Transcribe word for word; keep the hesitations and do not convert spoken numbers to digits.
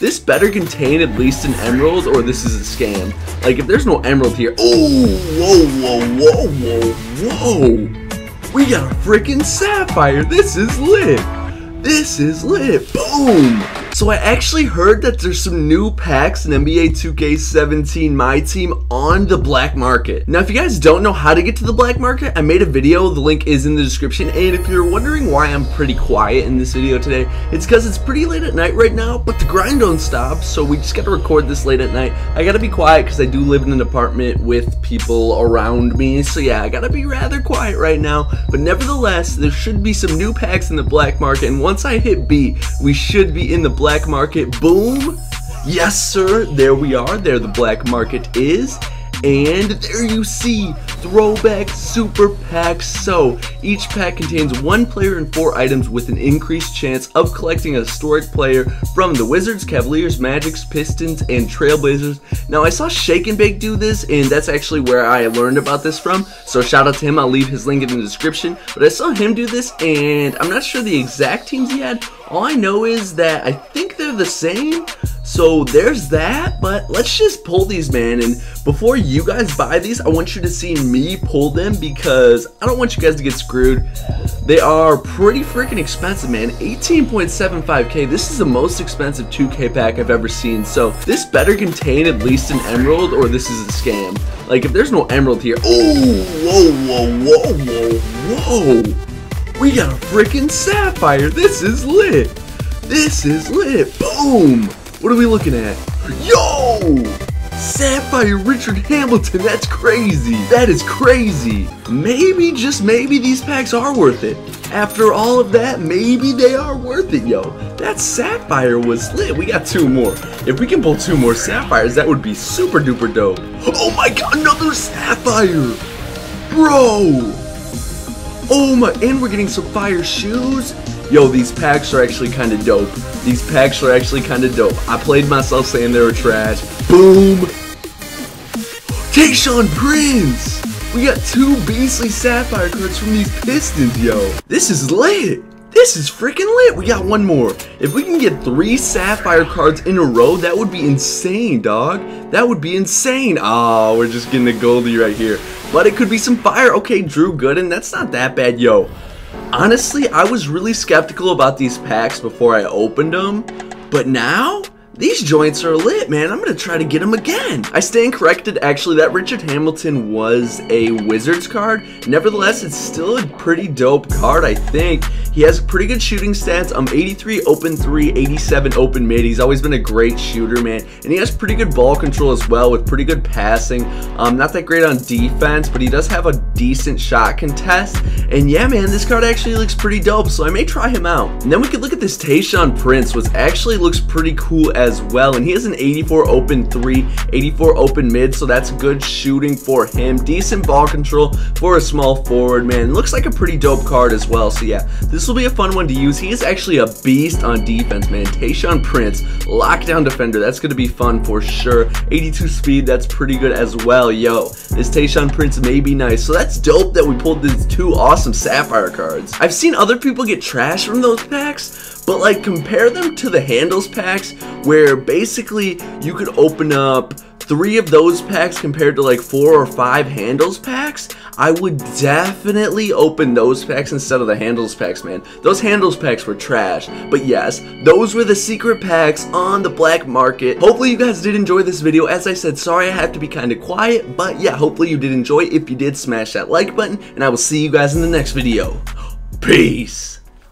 This better contain at least an emerald, or this is a scam. Like, if there's no emerald here. Oh, whoa, whoa, whoa, whoa, whoa. We got a freaking sapphire. This is lit. This is lit. Boom. So I actually heard that there's some new packs in N B A two K seventeen My Team on the Black Market. Now, if you guys don't know how to get to the Black Market, I made a video. The link is in the description. And if you're wondering why I'm pretty quiet in this video today, it's because it's pretty late at night right now, but the grind don't stop, so we just got to record this late at night. I got to be quiet because I do live in an apartment with people around me, so yeah, I got to be rather quiet right now. But nevertheless, there should be some new packs in the Black Market, and once I hit B, we should be in the Black Market. Boom. Yes, sir. There we are. There the Black Market is. And there you see throwback super packs. So each pack contains one player and four items with an increased chance of collecting a historic player from the Wizards, Cavaliers, Magic, Pistons, and Trailblazers. Now I saw Shake and Bake do this, and that's actually where I learned about this from, so shout out to him. I'll leave his link in the description. But I saw him do this, and I'm not sure the exact teams he had. All I know is that I think they're the same, so there's that. But let's just pull these, man, and before you guys buy these, I want you to see me pull them because I don't want you guys to get screwed. They are pretty freaking expensive, man. eighteen point seven five K, this is the most expensive two K pack I've ever seen, so this better contain at least an emerald, or this is a scam. Like, if there's no emerald here. Oh, whoa, whoa, whoa, whoa, whoa. We got a freaking sapphire. This is lit. This is lit. Boom. What are we looking at? Yo! Sapphire Richard Hamilton. That's crazy. That is crazy. Maybe, just maybe, these packs are worth it. After all of that, maybe they are worth it, yo. That sapphire was lit. We got two more. If we can pull two more sapphires, that would be super duper dope. Oh my god, another sapphire. Bro. Oh my, and we're getting some fire shoes. Yo, these packs are actually kind of dope. These packs are actually kind of dope. I played myself saying they were trash. Boom. Tayshaun Prince. We got two beastly sapphire cards from these Pistons, yo. This is lit. This is freaking lit. We got one more. If we can get three sapphire cards in a row, that would be insane, dog. That would be insane. Oh, we're just getting a goldie right here. But it could be some fire. Okay, Drew Gooden. That's not that bad, yo. Honestly, I was really skeptical about these packs before I opened them. But now, these joints are lit, man. I'm going to try to get them again. I stand corrected. Actually, that Richard Hamilton was a Wizards card. Nevertheless, it's still a pretty dope card, I think. He has pretty good shooting stats. Um, eighty-three open three, eighty-seven open mid. He's always been a great shooter, man. And he has pretty good ball control as well, with pretty good passing. Um, not that great on defense, but he does have a decent shot contest. And yeah, man, this card actually looks pretty dope, so I may try him out. And then we could look at this Tayshaun Prince, which actually looks pretty cool as As well, and he has an eighty-four open three, eighty-four open mid, so that's good shooting for him. Decent ball control for a small forward, man. Looks like a pretty dope card as well, so yeah, this will be a fun one to use. He is actually a beast on defense, man. Tayshaun Prince, lockdown defender. That's gonna be fun for sure. eighty-two speed, that's pretty good as well, yo. This Tayshaun Prince may be nice, so that's dope that we pulled these two awesome sapphire cards. I've seen other people get trash from those packs, but like, compare them to the handles packs, where basically you could open up three of those packs compared to like four or five handles packs. I would definitely open those packs instead of the handles packs, man. Those handles packs were trash. But yes, those were the secret packs on the Black Market. Hopefully you guys did enjoy this video. As I said, sorry I have to be kind of quiet, but yeah, hopefully you did enjoy. If you did, smash that like button, and I will see you guys in the next video. Peace.